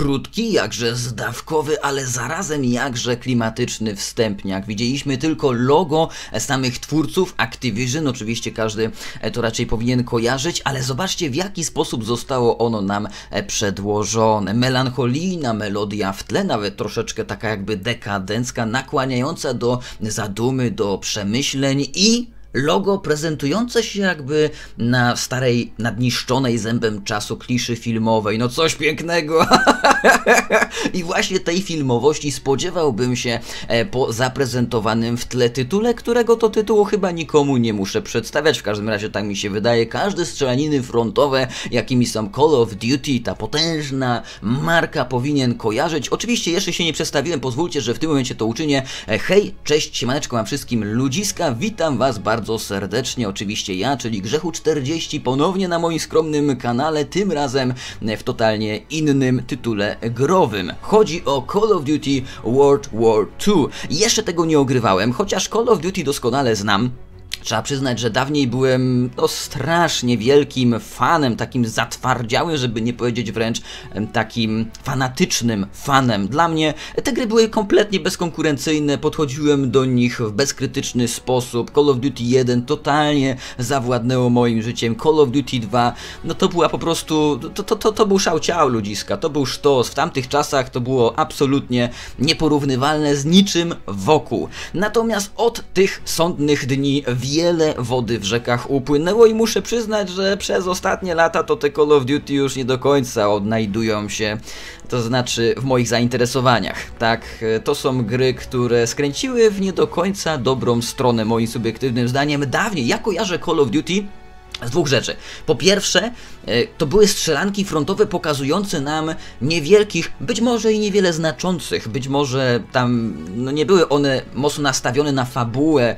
krótki, jakże zdawkowy, ale zarazem jakże klimatyczny wstępniak. Widzieliśmy tylko logo samych twórców, Activision, oczywiście każdy to raczej powinien kojarzyć, ale zobaczcie, w jaki sposób zostało ono nam przedłożone. Melancholijna melodia w tle, nawet troszeczkę taka jakby dekadencka, nakłaniająca do zadumy, do przemyśleń i logo prezentujące się jakby na starej, nadniszczonej zębem czasu kliszy filmowej. No coś pięknego! I właśnie tej filmowości spodziewałbym się po zaprezentowanym w tle tytule, którego to tytułu chyba nikomu nie muszę przedstawiać. W każdym razie tak mi się wydaje. Każde strzelaniny frontowe, jakimi są Call of Duty, ta potężna marka, powinien kojarzyć. Oczywiście jeszcze się nie przedstawiłem, pozwólcie, że w tym momencie to uczynię. Hej, cześć, siemaneczko, mam wszystkim ludziska, witam was bardzo serdecznie, oczywiście ja, czyli Grzechu 40, ponownie na moim skromnym kanale, tym razem w totalnie innym tytule growym. Chodzi o Call of Duty World War II. Jeszcze tego nie ogrywałem, chociaż Call of Duty doskonale znam. Trzeba przyznać, że dawniej byłem no, strasznie wielkim fanem, takim zatwardziałym, żeby nie powiedzieć wręcz takim fanatycznym fanem. Dla mnie te gry były kompletnie bezkonkurencyjne, podchodziłem do nich w bezkrytyczny sposób. Call of Duty 1 totalnie zawładnęło moim życiem, Call of Duty 2, no to była po prostu, to był szał ciał ludziska, to był sztos. W tamtych czasach to było absolutnie nieporównywalne z niczym wokół. Natomiast od tych sądnych dni wiele wody w rzekach upłynęło i muszę przyznać, że przez ostatnie lata to te Call of Duty już nie do końca odnajdują się, to znaczy w moich zainteresowaniach. Tak, to są gry, które skręciły w nie do końca dobrą stronę, moim subiektywnym zdaniem. Dawniej ja kojarzę Call of Duty z dwóch rzeczy. Po pierwsze, to były strzelanki frontowe pokazujące nam niewielkich, być może i niewiele znaczących, być może tam no nie były one mocno nastawione na fabułę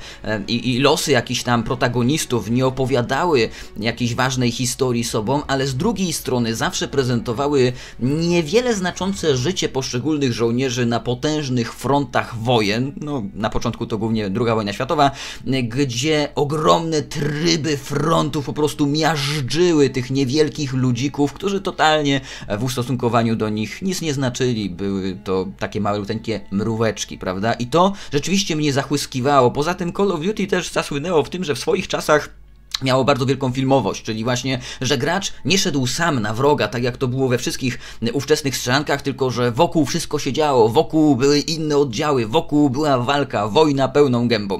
i losy jakichś tam protagonistów, nie opowiadały jakiejś ważnej historii sobą, ale z drugiej strony zawsze prezentowały niewiele znaczące życie poszczególnych żołnierzy na potężnych frontach wojen, no na początku to głównie II wojna światowa, gdzie ogromne tryby frontów po prostu miażdżyły tych niewielkich ludzików, którzy totalnie w ustosunkowaniu do nich nic nie znaczyli. Były to takie małe, luteńkie mróweczki, prawda? I to rzeczywiście mnie zachłyskiwało. Poza tym Call of Duty też zasłynęło w tym, że w swoich czasach miało bardzo wielką filmowość, czyli właśnie, że gracz nie szedł sam na wroga, tak jak to było we wszystkich ówczesnych strzelankach, tylko że wokół wszystko się działo, wokół były inne oddziały, wokół była walka, wojna pełną gębą.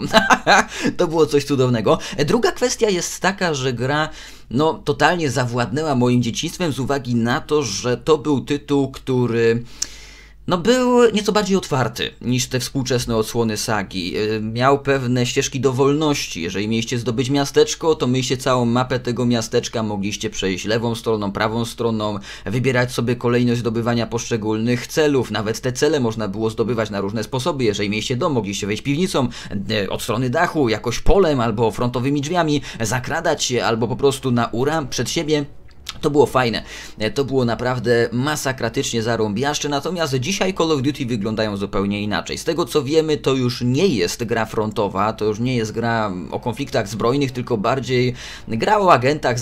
To było coś cudownego. Druga kwestia jest taka, że gra no totalnie zawładnęła moim dzieciństwem z uwagi na to, że to był tytuł, który no był nieco bardziej otwarty niż te współczesne odsłony sagi. Miał pewne ścieżki do wolności. Jeżeli mieliście zdobyć miasteczko, to mieliście całą mapę tego miasteczka, mogliście przejść lewą stroną, prawą stroną, wybierać sobie kolejność zdobywania poszczególnych celów. Nawet te cele można było zdobywać na różne sposoby. Jeżeli mieliście dom, mogliście wejść piwnicą, od strony dachu, jakoś polem albo frontowymi drzwiami, zakradać się albo po prostu na ura przed siebie. To było fajne, to było naprawdę masakratycznie zarąbiaszcze, natomiast dzisiaj Call of Duty wyglądają zupełnie inaczej. Z tego co wiemy, to już nie jest gra frontowa, to już nie jest gra o konfliktach zbrojnych, tylko bardziej gra o agentach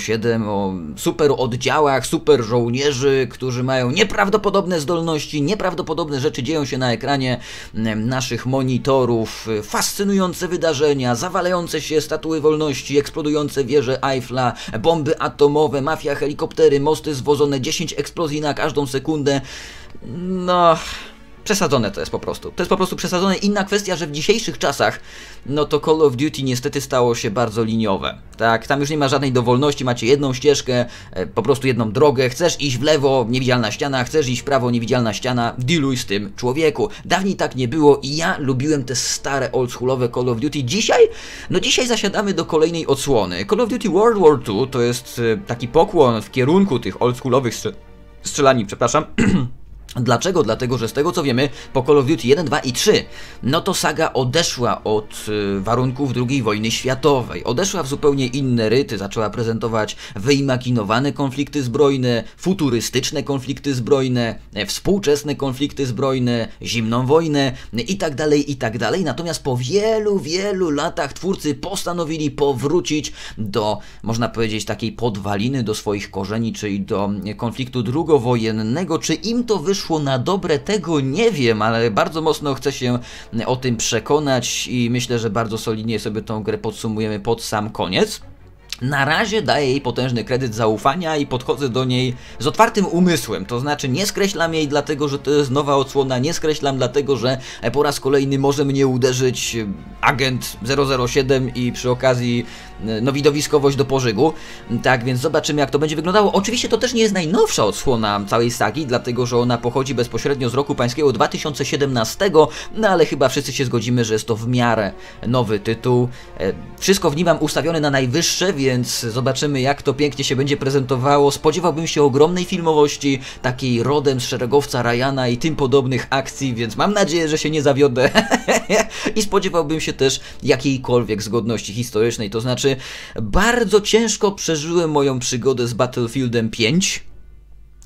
007, o super oddziałach, super żołnierzy, którzy mają nieprawdopodobne zdolności, nieprawdopodobne rzeczy dzieją się na ekranie naszych monitorów, fascynujące wydarzenia, zawalające się statuły wolności, eksplodujące wieże Eiffla, bomby atomowe, mafia, helikoptery, mosty zwożone, 10 eksplozji na każdą sekundę. No, przesadzone to jest po prostu. To jest po prostu przesadzone. Inna kwestia, że w dzisiejszych czasach no to Call of Duty niestety stało się bardzo liniowe. Tak, tam już nie ma żadnej dowolności, macie jedną ścieżkę, po prostu jedną drogę. Chcesz iść w lewo, niewidzialna ściana, chcesz iść w prawo, niewidzialna ściana, dealuj z tym, człowieku. Dawniej tak nie było i ja lubiłem te stare, oldschoolowe Call of Duty. Dzisiaj? No dzisiaj zasiadamy do kolejnej odsłony. Call of Duty World War II to jest taki pokłon w kierunku tych oldschoolowych strzelanin, przepraszam. Dlaczego? Dlatego, że z tego co wiemy, po Call of Duty 1, 2 i 3, no to saga odeszła od warunków II wojny światowej. Odeszła w zupełnie inne ryty, zaczęła prezentować wyimaginowane konflikty zbrojne, futurystyczne konflikty zbrojne, współczesne konflikty zbrojne, zimną wojnę i tak dalej, i tak dalej. Natomiast po wielu, wielu latach twórcy postanowili powrócić do, można powiedzieć, takiej podwaliny, do swoich korzeni, czyli do konfliktu drugowojennego. Czy im to wyszło? Na dobre, tego nie wiem, ale bardzo mocno chcę się o tym przekonać i myślę, że bardzo solidnie sobie tą grę podsumujemy pod sam koniec. Na razie daję jej potężny kredyt zaufania i podchodzę do niej z otwartym umysłem, to znaczy nie skreślam jej dlatego, że to jest nowa odsłona, nie skreślam dlatego, że po raz kolejny może mnie uderzyć agent 007 i przy okazji no widowiskowość do pożygu. Tak więc zobaczymy, jak to będzie wyglądało. Oczywiście to też nie jest najnowsza odsłona całej sagi, dlatego, że ona pochodzi bezpośrednio z roku pańskiego 2017, no ale chyba wszyscy się zgodzimy, że jest to w miarę nowy tytuł. Wszystko w nim mam ustawione na najwyższe, więc zobaczymy, jak to pięknie się będzie prezentowało. Spodziewałbym się ogromnej filmowości, takiej rodem z Szeregowca Ryana i tym podobnych akcji, więc mam nadzieję, że się nie zawiodę. I spodziewałbym się też jakiejkolwiek zgodności historycznej, to znaczy bardzo ciężko przeżyłem moją przygodę z Battlefieldem 5.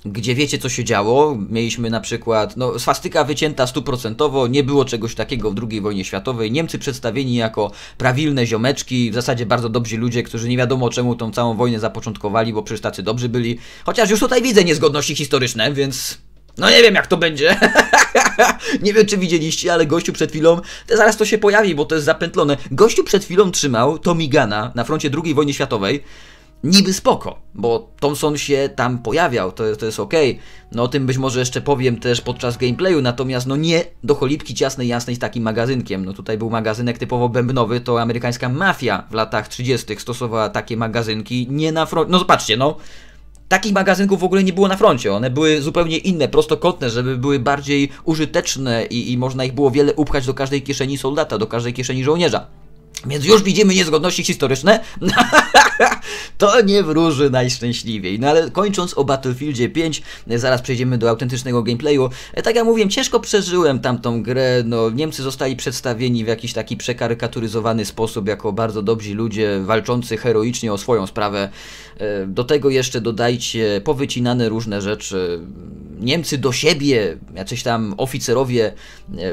Gdzie wiecie, co się działo, mieliśmy na przykład, no, swastyka wycięta 100%, nie było czegoś takiego w II wojnie światowej, Niemcy przedstawieni jako prawilne ziomeczki, w zasadzie bardzo dobrzy ludzie, którzy nie wiadomo czemu tą całą wojnę zapoczątkowali, bo przecież tacy dobrzy byli, chociaż już tutaj widzę niezgodności historyczne, więc... No nie wiem, jak to będzie. Nie wiem, czy widzieliście, ale gościu przed chwilą... Zaraz to się pojawi, bo to jest zapętlone. Gościu przed chwilą trzymał Tommy Gana na froncie II wojny światowej. Niby spoko, bo Thompson się tam pojawiał, to jest okej. No o tym być może jeszcze powiem też podczas gameplayu, natomiast no nie do cholipki ciasnej jasnej z takim magazynkiem. No tutaj był magazynek typowo bębnowy, to amerykańska mafia w latach 30. stosowała takie magazynki, nie na froncie. No zobaczcie, no. Takich magazynków w ogóle nie było na froncie, one były zupełnie inne, prostokątne, żeby były bardziej użyteczne i można ich było wiele upchać do każdej kieszeni soldata, do każdej kieszeni żołnierza. Więc już widzimy niezgodności historyczne. To nie wróży najszczęśliwiej. No ale kończąc o Battlefieldzie 5, zaraz przejdziemy do autentycznego gameplayu. Tak jak mówiłem, ciężko przeżyłem tamtą grę. No, Niemcy zostali przedstawieni w jakiś taki przekarykaturyzowany sposób jako bardzo dobrzy ludzie, walczący heroicznie o swoją sprawę. Do tego jeszcze dodajcie powycinane różne rzeczy. Niemcy do siebie, jacyś tam oficerowie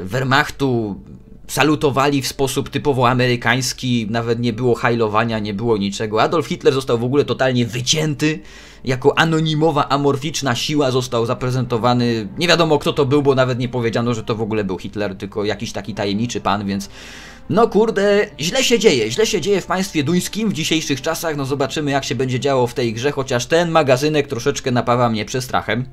Wehrmachtu, salutowali w sposób typowo amerykański, nawet nie było hajlowania, nie było niczego. Adolf Hitler został w ogóle totalnie wycięty, jako anonimowa, amorficzna siła został zaprezentowany. Nie wiadomo, kto to był, bo nawet nie powiedziano, że to w ogóle był Hitler, tylko jakiś taki tajemniczy pan, więc... No kurde, źle się dzieje w państwie duńskim w dzisiejszych czasach. No zobaczymy, jak się będzie działo w tej grze, chociaż ten magazynek troszeczkę napawa mnie przestrachem.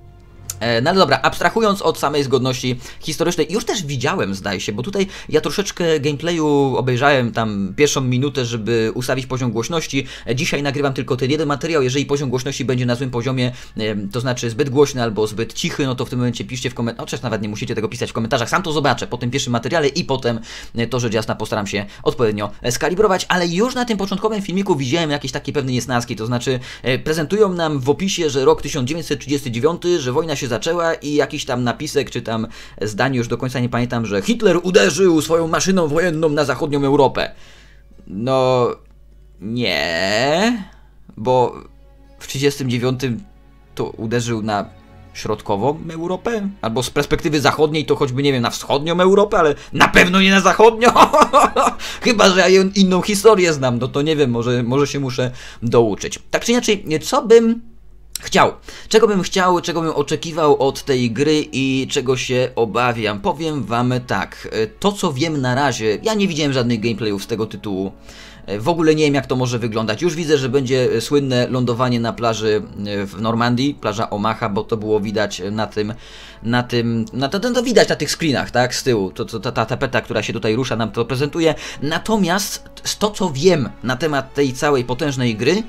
No dobra, abstrahując od samej zgodności historycznej, już też widziałem, zdaje się, bo tutaj ja troszeczkę gameplayu obejrzałem tam pierwszą minutę, żeby ustawić poziom głośności. Dzisiaj nagrywam tylko ten jeden materiał, jeżeli poziom głośności będzie na złym poziomie, to znaczy zbyt głośny albo zbyt cichy, no to w tym momencie piszcie w komentarzach, chociaż nawet nie musicie tego pisać w komentarzach, sam to zobaczę po tym pierwszym materiale i potem to rzecz jasna postaram się odpowiednio skalibrować, ale już na tym początkowym filmiku widziałem jakieś takie pewne niesnaski, to znaczy prezentują nam w opisie, że rok 1939, że wojna się zaczęła i jakiś tam napisek, czy tam zdanie, już do końca nie pamiętam, że Hitler uderzył swoją maszyną wojenną na zachodnią Europę. No... nie... bo w 1939 to uderzył na środkową Europę? Albo z perspektywy zachodniej to choćby, nie wiem, na wschodnią Europę, ale na pewno nie na zachodnią! Chyba, że ja inną historię znam, no to nie wiem, może się muszę douczyć. Tak czy inaczej, co bym... chciał, czego bym oczekiwał od tej gry i czego się obawiam. Powiem wam tak, to co wiem na razie, ja nie widziałem żadnych gameplayów z tego tytułu. W ogóle nie wiem, jak to może wyglądać. Już widzę, że będzie słynne lądowanie na plaży w Normandii, plaża Omaha, bo to było widać to widać na tych screenach, tak, z tyłu. Ta tapeta, która się tutaj rusza, nam to prezentuje. Natomiast to co wiem na temat tej całej potężnej gry,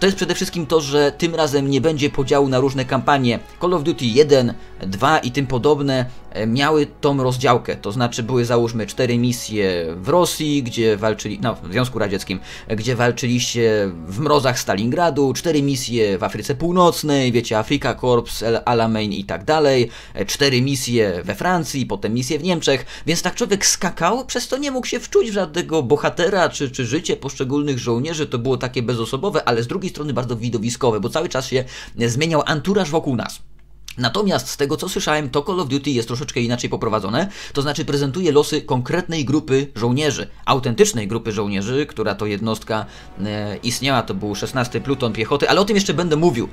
to jest przede wszystkim to, że tym razem nie będzie podziału na różne kampanie. Call of Duty 1, 2 i tym podobne miały tą rozdziałkę, to znaczy były załóżmy 4 misje w Rosji, gdzie walczyli, no w Związku Radzieckim, gdzie walczyliście w mrozach Stalingradu, 4 misje w Afryce Północnej, wiecie, Afrika Korps, El Alamein i tak dalej, 4 misje we Francji, potem misje w Niemczech, więc tak człowiek skakał, przez to nie mógł się wczuć w żadnego bohatera, czy życie poszczególnych żołnierzy, to było takie bezosobowe, ale z drugiej strony bardzo widowiskowe, bo cały czas się zmieniał anturaż wokół nas. Natomiast z tego co słyszałem, to Call of Duty jest troszeczkę inaczej poprowadzone, to znaczy prezentuje losy konkretnej grupy żołnierzy, autentycznej grupy żołnierzy, która to jednostka istniała, to był 16 pluton piechoty, ale o tym jeszcze będę mówił,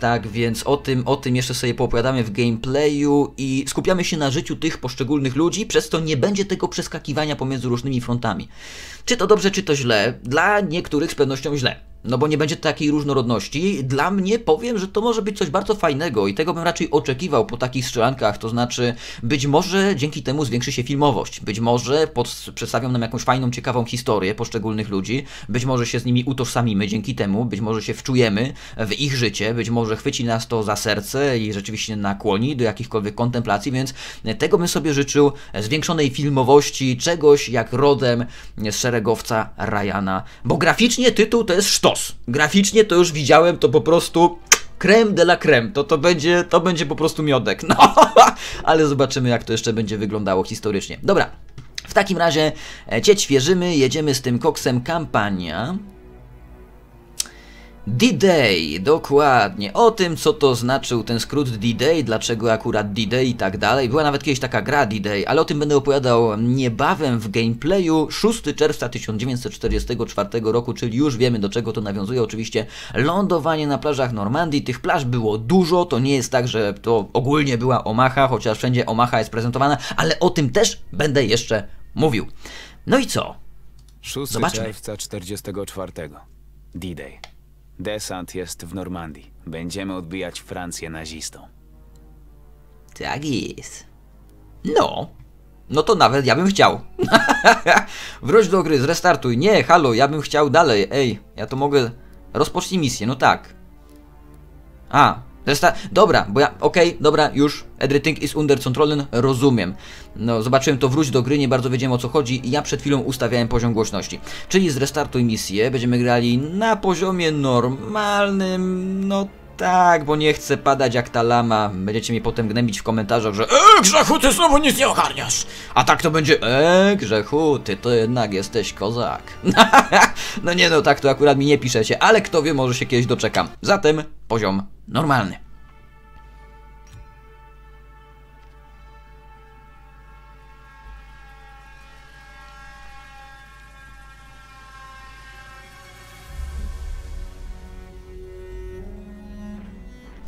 tak więc o tym jeszcze sobie poopowiadamy w gameplayu i skupiamy się na życiu tych poszczególnych ludzi, przez co nie będzie tego przeskakiwania pomiędzy różnymi frontami. Czy to dobrze, czy to źle? Dla niektórych z pewnością źle. No bo nie będzie takiej różnorodności. Dla mnie powiem, że to może być coś bardzo fajnego i tego bym raczej oczekiwał po takich strzelankach, to znaczy być może dzięki temu zwiększy się filmowość, być może przedstawią nam jakąś fajną, ciekawą historię poszczególnych ludzi, być może się z nimi utożsamimy dzięki temu, być może się wczujemy w ich życie, być może chwyci nas to za serce i rzeczywiście nakłoni do jakichkolwiek kontemplacji, więc tego bym sobie życzył, zwiększonej filmowości, czegoś jak rodem z Szeregowca Ryana, bo graficznie tytuł to jest sztos. Graficznie to już widziałem, to po prostu crème de la crème, to będzie po prostu miodek, no, ale zobaczymy jak to jeszcze będzie wyglądało historycznie. Dobra, w takim razie cię świeżymy, jedziemy z tym koksem, kampania D-Day, dokładnie, o tym co to znaczył ten skrót D-Day, dlaczego akurat D-Day i tak dalej, była nawet kiedyś taka gra D-Day, ale o tym będę opowiadał niebawem w gameplayu. 6 czerwca 1944 roku, czyli już wiemy do czego to nawiązuje, oczywiście lądowanie na plażach Normandii, tych plaż było dużo, to nie jest tak, że to ogólnie była Omaha, chociaż wszędzie Omaha jest prezentowana, ale o tym też będę jeszcze mówił. No i co? 6 czerwca 1944, D-Day. Desant jest w Normandii. Będziemy odbijać Francję nazistą. Tak jest. No. No to nawet ja bym chciał. Wróć do gry, zrestartuj. Nie, halo, ja bym chciał dalej. Ej, ja to mogę... Rozpocznij misję, no tak. A, dobra, bo ja... Okej, dobra, już. Everything is under control, rozumiem. No, zobaczyłem to, wróć do gry, nie bardzo wiedziałem o co chodzi i ja przed chwilą ustawiałem poziom głośności. Czyli zrestartuj misję, będziemy grali na poziomie normalnym, no tak, bo nie chcę padać jak ta lama. Będziecie mi potem gnębić w komentarzach, że Grzechu, ty znowu nic nie ogarniasz! A tak to będzie, Grzechu, ty to jednak jesteś kozak. No nie, no tak to akurat mi nie piszecie, ale kto wie, może się kiedyś doczekam. Zatem poziom normalny.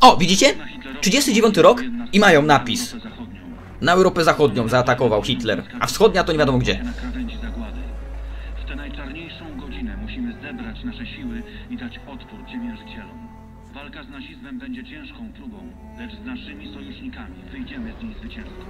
O, widzicie? 39 rok i mają napis. Na Europę Zachodnią zaatakował Hitler, a wschodnia to nie wiadomo gdzie. W tę najczarniejszą godzinę musimy zebrać nasze siły i dać odpór ciemiężycielom. Walka z nazizmem będzie ciężką próbą, lecz z naszymi sojusznikami wyjdziemy z niej zwycięsko.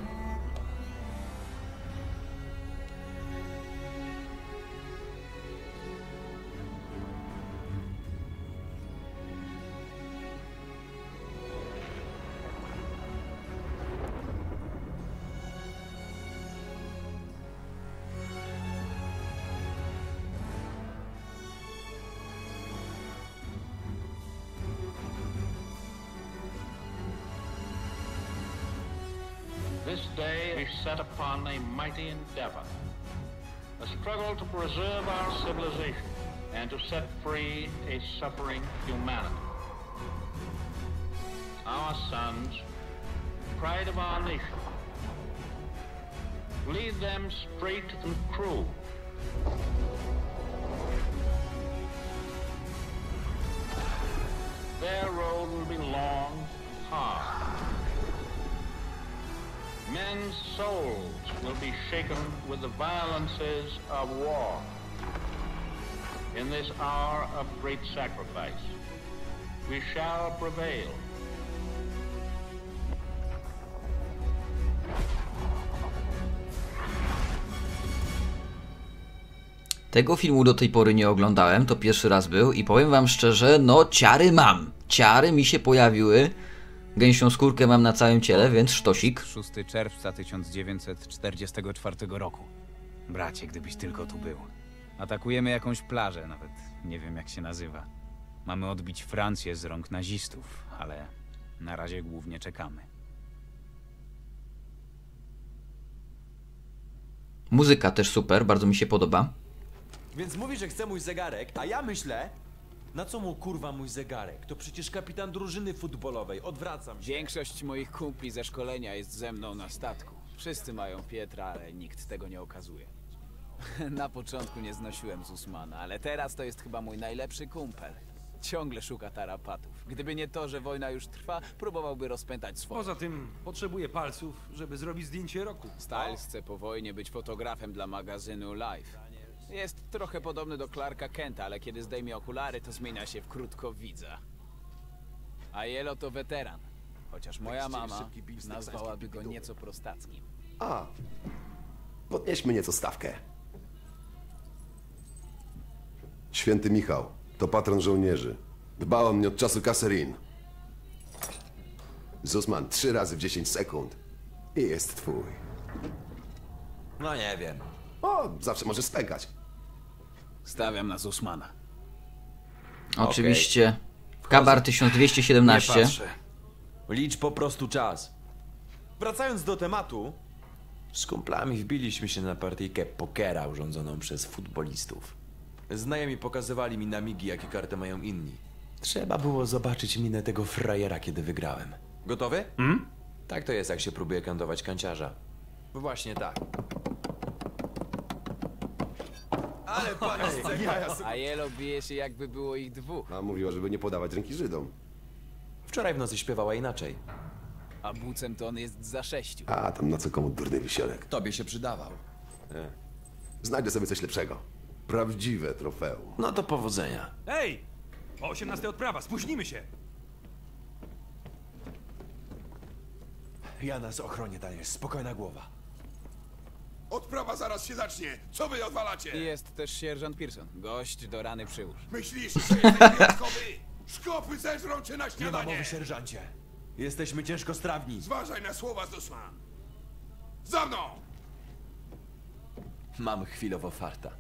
This day is set upon a mighty endeavor, a struggle to preserve our civilization and to set free a suffering humanity. Our sons, pride of our nation, lead them straight and true. Their road will be long and hard. Men's souls will be shaken with the violences of war. In this hour of great sacrifice, we shall prevail. Tego filmu do tej pory nie oglądałem, to pierwszy raz był i powiem wam szczerze, no ciary mam. Ciary mi się pojawiły Gęsią skórkę mam na całym ciele, więc sztosik. 6 czerwca 1944 roku. Bracie, gdybyś tylko tu był. Atakujemy jakąś plażę, nawet nie wiem jak się nazywa. Mamy odbić Francję z rąk nazistów, ale na razie głównie czekamy. Muzyka też super, bardzo mi się podoba. Więc mówi, że chce mój zegarek, a ja myślę... Na co mu kurwa mój zegarek? To przecież kapitan drużyny futbolowej, odwracam się. Większość moich kumpli ze szkolenia jest ze mną na statku. Wszyscy mają Pietra, ale nikt tego nie okazuje. Na początku nie znosiłem Zusmana, ale teraz to jest chyba mój najlepszy kumpel. Ciągle szuka tarapatów. Gdyby nie to, że wojna już trwa, próbowałby rozpętać swoje. Poza tym potrzebuje palców, żeby zrobić zdjęcie roku. Stiles chce po wojnie być fotografem dla magazynu Life. Jest trochę podobny do Clarka Kenta, ale kiedy zdejmie okulary, to zmienia się w krótkowidza. A Jelo to weteran, chociaż moja mama nazwałaby go nieco prostackim. A, podnieśmy nieco stawkę. Święty Michał to patron żołnierzy. Dba o mnie od czasu Kasserine. Zusman 3 razy w 10 sekund i jest twój. No nie wiem. O, zawsze możesz spękać. Stawiam na Zusmana. Oczywiście. Okay. Kabar 1217. Licz po prostu czas. Wracając do tematu. Z kumplami wbiliśmy się na partyjkę pokera urządzoną przez futbolistów. Znajomi pokazywali mi na migi, jakie karty mają inni. Trzeba było zobaczyć minę tego frajera, kiedy wygrałem. Gotowy? Mm? Tak to jest, jak się próbuje kandować kanciarza. Właśnie tak. Ale panie, a Jelo bije się, jakby było ich dwóch. A mówiła, żeby nie podawać ręki Żydom. Wczoraj w nocy śpiewała inaczej. A bucem to on jest za 6. A tam na co komu durny wisiorek. Tobie się przydawał. Znajdę sobie coś lepszego. Prawdziwe trofeum. No to powodzenia. Ej! O 18 odprawa, spóźnimy się! Ja nas ochronię, Daniels, spokojna głowa. Odprawa zaraz się zacznie! Co wy odwalacie? Jest też sierżant Pearson. Gość do rany przyłóż. Myślisz, że jesteś wyjątkowy? Szkopy zeżrą cię na śniadanie! Nie ma mowy, sierżancie. Jesteśmy ciężko strawni. Zważaj na słowa, Zusman. Za mną! Mam chwilowo farta.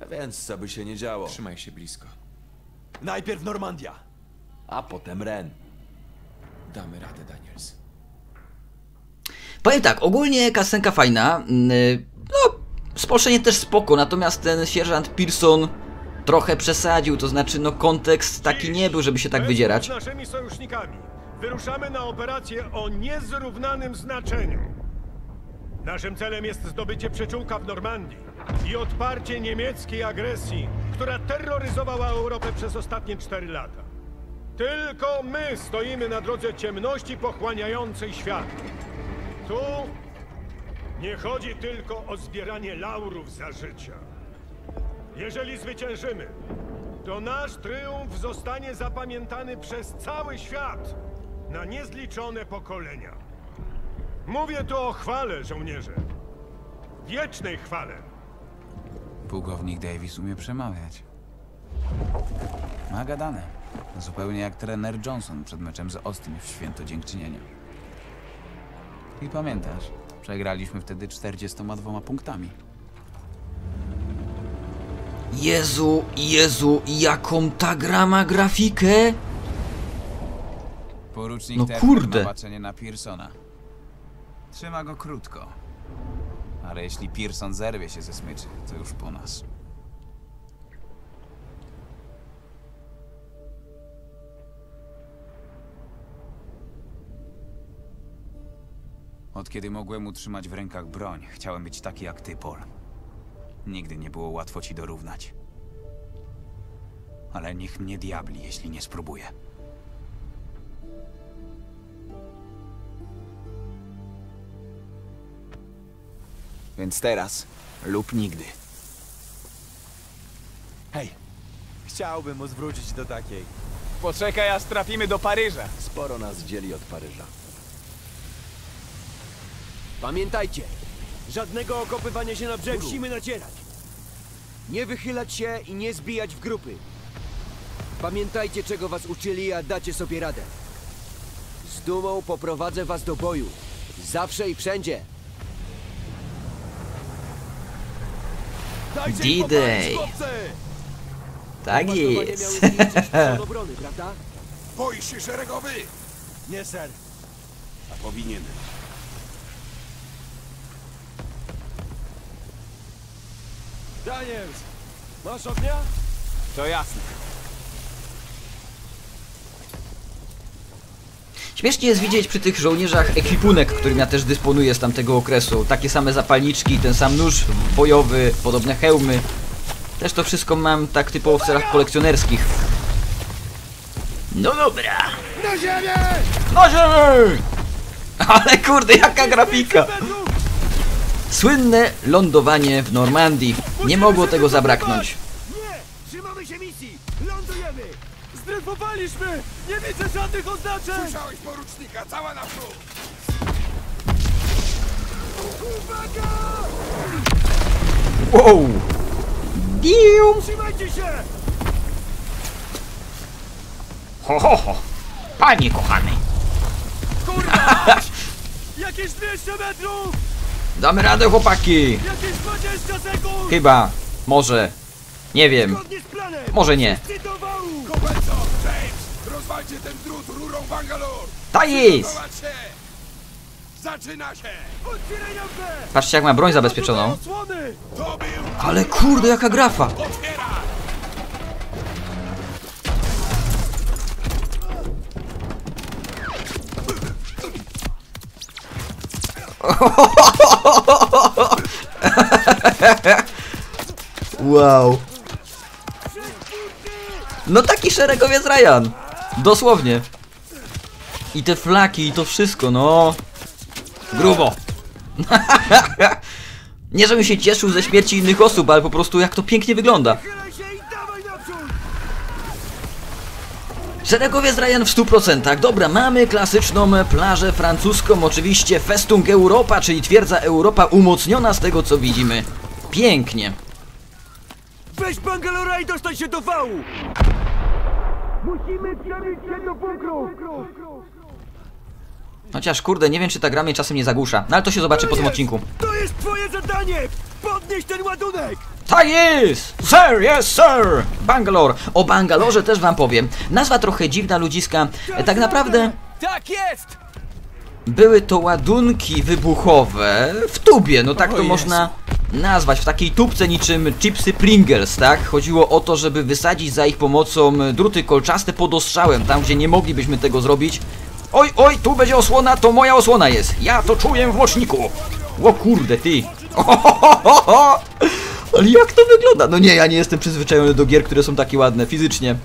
A więc co by się nie działo? Trzymaj się blisko. Najpierw Normandia, a potem Ren. Damy radę, Daniels. Powiem tak, ogólnie kasenka fajna, no spolszenie też spoko, natomiast ten sierżant Pearson trochę przesadził, to znaczy no kontekst taki nie był, żeby się tak wydzierać. Z naszymi sojusznikami wyruszamy na operację o niezrównanym znaczeniu. Naszym celem jest zdobycie przyczółka w Normandii i odparcie niemieckiej agresji, która terroryzowała Europę przez ostatnie 4 lata. Tylko my stoimy na drodze ciemności pochłaniającej świat. Tu nie chodzi tylko o zbieranie laurów za życia. Jeżeli zwyciężymy, to nasz triumf zostanie zapamiętany przez cały świat na niezliczone pokolenia. Mówię tu o chwale, żołnierze. Wiecznej chwale. Pułkownik Davis umie przemawiać. Ma gadane. Zupełnie jak trener Johnson przed meczem z Austin w święto dziękczynienia. I pamiętasz, przegraliśmy wtedy 42 punktami. Jezu, Jezu, jaką ta gra ma grafikę? Porucznik no kurde, ma patrzenie na Pearsona. Trzyma go krótko. Ale jeśli Pearson zerwie się ze smyczy, to już po nas. Od kiedy mogłem utrzymać w rękach broń, chciałem być taki jak ty, Paul. Nigdy nie było łatwo ci dorównać. Ale niech mnie diabli, jeśli nie spróbuję. Więc teraz lub nigdy. Hej, chciałbym zwrócić do takiej. Poczekaj, aż trafimy do Paryża. Sporo nas dzieli od Paryża. Pamiętajcie, żadnego okopywania się na brzegu. Musimy nacierać. Nie wychylać się i nie zbijać w grupy. Pamiętajcie, czego was uczyli, a dacie sobie radę. Z dumą poprowadzę was do boju. Zawsze i wszędzie. D-Day. Tak jest. Boi się szeregowy? Nie, ser. A powinien. Daniels, masz ognia? To jasne. Śmiesznie jest widzieć przy tych żołnierzach ekwipunek, którym ja też dysponuję z tamtego okresu. Takie same zapalniczki, ten sam nóż bojowy, podobne hełmy. Też to wszystko mam tak typowo w celach kolekcjonerskich. No dobra! Na ziemię! Na ziemię! Ale kurde, jaka grafika! Słynne lądowanie w Normandii. Nie mogło tego zabraknąć. Nie! Trzymamy się misji! Lądujemy! Zdryfowaliśmy! Nie widzę żadnych oznaczeń! Słyszałeś porucznika? Cała naprzód! Uwaga! Wow! Dium! Trzymajcie się! Ho, ho, ho! Panie kochany! Kurwa! Jakieś 200 metrów! Damy radę, chłopaki! Jakieś 20 sekund! Chyba. Może. Nie wiem. Może nie. Rozwalcie ten drut rurą Bangalore! Ta jest! Zaczyna się! Patrzcie, jak ma broń zabezpieczoną. Ale kurde, jaka grafa! Wow. No taki szeregowiec Ryan. Dosłownie. I te flaki, i to wszystko, no. Grubo. Nie, żebym się cieszył ze śmierci innych osób, ale po prostu jak to pięknie wygląda. Szeregowiec Ryan w 100%. Dobra, mamy klasyczną plażę francuską, oczywiście Festung Europa, czyli twierdza Europa umocniona z tego, co widzimy. Pięknie. Weź Bangalora i dostań się do wału! Musimy kierować się do bunkru! Chociaż kurde, nie wiem, czy ta gra mnie czasem nie zagłusza, no ale to się zobaczy po tym odcinku. To jest twoje zadanie! Podnieś ten ładunek! Tak jest! Sir, yes sir! Bangalore! O Bangalorze też wam powiem. Nazwa trochę dziwna, ludziska. Tak naprawdę... Tak jest! Były to ładunki wybuchowe w tubie, no tak to można nazwać. W takiej tubce niczym chipsy Pringles, tak? Chodziło o to, żeby wysadzić za ich pomocą druty kolczaste pod ostrzałem, tam gdzie nie moglibyśmy tego zrobić. Oj, oj, tu będzie osłona, to moja osłona jest. Ja to czuję w łoczniku. O kurde, ty. Ohohoho. Ale jak to wygląda? No nie, ja nie jestem przyzwyczajony do gier, które są takie ładne fizycznie.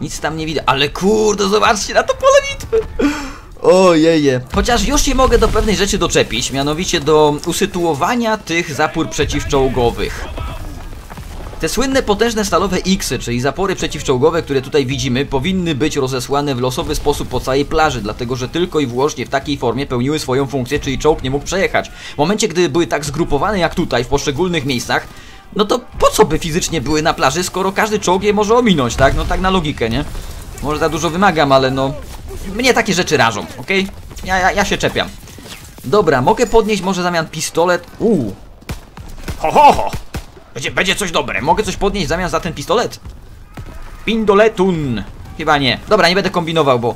Nic tam nie widzę, ale kurde, zobaczcie na to pole bitwy. Ojeje. Chociaż już się mogę do pewnej rzeczy doczepić, mianowicie do usytuowania tych zapór przeciwczołgowych. Te słynne potężne stalowe X-y, czyli zapory przeciwczołgowe, które tutaj widzimy, powinny być rozesłane w losowy sposób po całej plaży, dlatego że tylko i wyłącznie w takiej formie pełniły swoją funkcję, czyli czołg nie mógł przejechać. W momencie, gdy były tak zgrupowane jak tutaj, w poszczególnych miejscach, no to po co by fizycznie były na plaży, skoro każdy czołg je może ominąć, tak? No tak na logikę, nie? Może za dużo wymagam, ale no... Mnie takie rzeczy rażą, okej? Ja się czepiam. Dobra, mogę podnieść może zamian pistolet... Ho, ho, ho! Będzie coś dobre. Mogę coś podnieść w zamian za ten pistolet? Pindoletun. Chyba nie. Dobra, nie będę kombinował, bo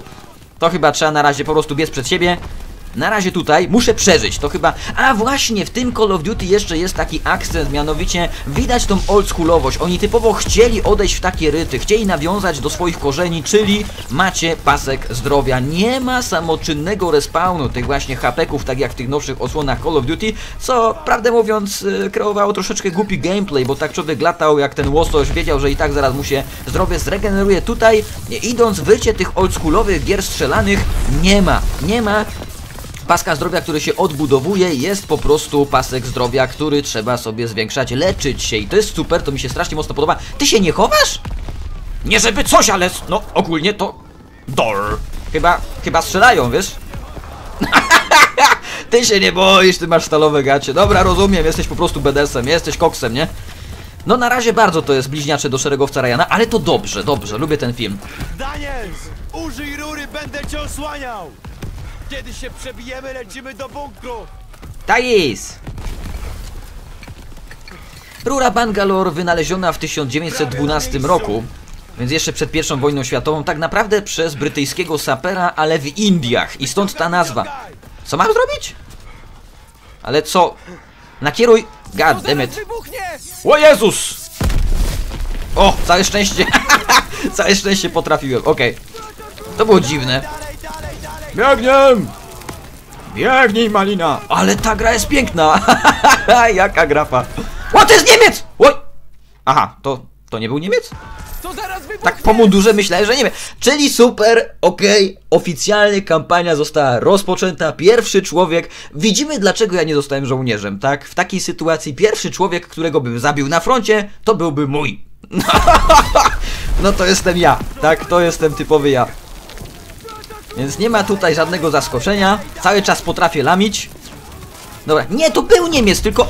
to chyba trzeba na razie po prostu biec przed siebie. Na razie tutaj muszę przeżyć. To chyba... A właśnie, w tym Call of Duty jeszcze jest taki akcent, mianowicie widać tą oldschoolowość. Oni typowo chcieli odejść w takie ryty, chcieli nawiązać do swoich korzeni, czyli macie pasek zdrowia. Nie ma samoczynnego respawnu tych właśnie hapeków, tak jak w tych nowszych odsłonach Call of Duty, co prawdę mówiąc kreowało troszeczkę głupi gameplay, bo tak człowiek latał jak ten łosoś, wiedział, że i tak zaraz mu się zdrowie zregeneruje. Tutaj, idąc w rycie tych oldschoolowych gier strzelanych, nie ma paska zdrowia, który się odbudowuje, jest po prostu pasek zdrowia, który trzeba sobie zwiększać, leczyć się i to jest super, to mi się strasznie mocno podoba. Ty się nie chowasz? Nie żeby coś, ale no ogólnie to... Dor. Chyba strzelają, wiesz? Ty się nie boisz, ty masz stalowe gacie. Dobra, rozumiem, jesteś po prostu BDS-em, jesteś koksem, nie? No na razie bardzo to jest bliźniacze do Szeregowca Ryana, ale to dobrze, dobrze, lubię ten film. Daniels, użyj rury, będę cię osłaniał! Kiedy się przebijemy, lecimy do bunkru! Tak jest! Rura Bangalore wynaleziona w 1912 roku, więc jeszcze przed I wojną światową, tak naprawdę przez brytyjskiego sapera, ale w Indiach. I stąd ta nazwa. Co mam zrobić? Ale co? Nakieruj... God damn it. O Jezus! O, całe szczęście. Całe szczęście potrafiłem, okej. To było dziwne. Biegnie! Biegnij, malina! Ale ta gra jest piękna! Jaka grafa! O, to jest Niemiec! Oj! Aha, to nie był Niemiec? Tak po mundurze myślałem, że nie wiem. Czyli super, okej, oficjalnie kampania została rozpoczęta, pierwszy człowiek, widzimy dlaczego ja nie zostałem żołnierzem, tak? W takiej sytuacji pierwszy człowiek, którego bym zabił na froncie, to byłby mój. No to jestem ja, tak? To jestem typowy ja. Więc nie ma tutaj żadnego zaskoczenia, cały czas potrafię lamić. Dobra, nie, to był Niemiec, tylko...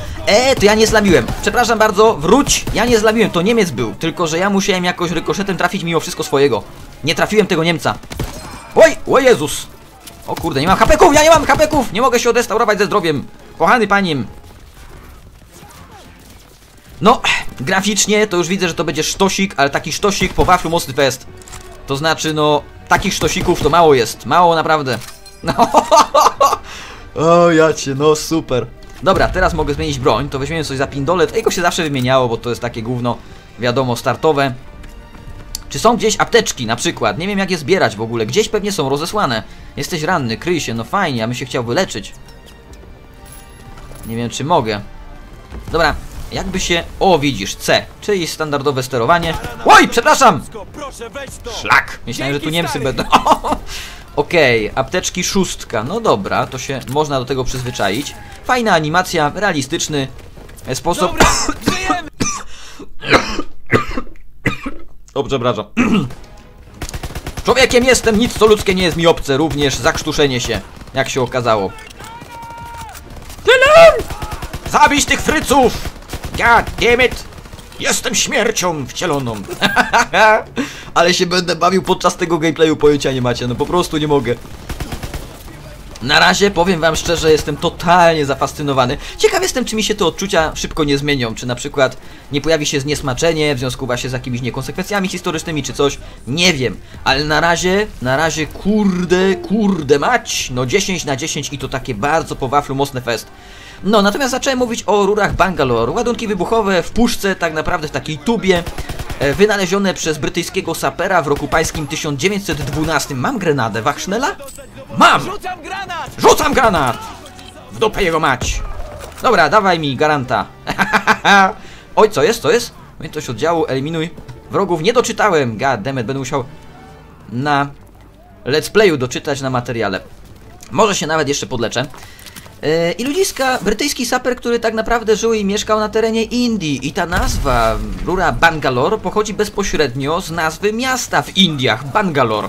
to ja nie zlamiłem. Przepraszam bardzo, wróć, ja nie zlamiłem, to Niemiec był. Tylko, że ja musiałem jakoś rykoszetem trafić mimo wszystko swojego. Nie trafiłem tego Niemca. Oj, o Jezus. O kurde, nie mam hapeków, ja nie mam hapeków. Nie mogę się odestaurować ze zdrowiem. Kochany panim. No, graficznie to już widzę, że to będzie sztosik, ale taki sztosik po waflu mocny fest. To znaczy, no, takich sztosików to mało jest. Mało naprawdę. No, o jacie, no super. Dobra, teraz mogę zmienić broń, to weźmiemy coś za pindolet. Tego się zawsze wymieniało, bo to jest takie gówno, wiadomo, startowe. Czy są gdzieś apteczki na przykład? Nie wiem jak je zbierać w ogóle, gdzieś pewnie są rozesłane. Jesteś ranny, kryj się, no fajnie, a my się chciał wyleczyć. Nie wiem czy mogę. Dobra, jakby się... O, widzisz, C, czyli standardowe sterowanie. Oj, przepraszam! Szlak, myślałem, że tu Niemcy będą... Okej, apteczki 6, no dobra, to się można do tego przyzwyczaić. Fajna animacja, realistyczny sposób. Dobra, żyjemy! Dobrze, przepraszam. Człowiekiem jestem, nic co ludzkie nie jest mi obce, również zakrztuszenie się, jak się okazało. Tyle! Zabić tych fryców! God damn it! Jestem śmiercią wcieloną. Ale się będę bawił podczas tego gameplayu, pojęcia nie macie, no po prostu nie mogę. Na razie powiem wam szczerze, jestem totalnie zafascynowany. Ciekaw jestem, czy mi się te odczucia szybko nie zmienią, czy na przykład nie pojawi się zniesmaczenie w związku właśnie z jakimiś niekonsekwencjami historycznymi czy coś, nie wiem. Ale na razie kurde mać, no 10 na 10 i to takie bardzo po waflu mocne fest. No, natomiast zacząłem mówić o rurach Bangalore. Ładunki wybuchowe w puszce, tak naprawdę w takiej tubie, wynalezione przez brytyjskiego sapera w roku pańskim 1912. Mam grenadę, Wachnela? Mam! Rzucam granat! W dupę jego mać! Dobra, dawaj mi garanta. Oj, co jest, co jest? Umiejętność oddziału, eliminuj wrogów. Nie doczytałem! God damn it, będę musiał na let's playu doczytać na materiale. Może się nawet jeszcze podleczę. I ludziska, brytyjski saper, który tak naprawdę żył i mieszkał na terenie Indii. I ta nazwa, rura Bangalore, pochodzi bezpośrednio z nazwy miasta w Indiach, Bangalore.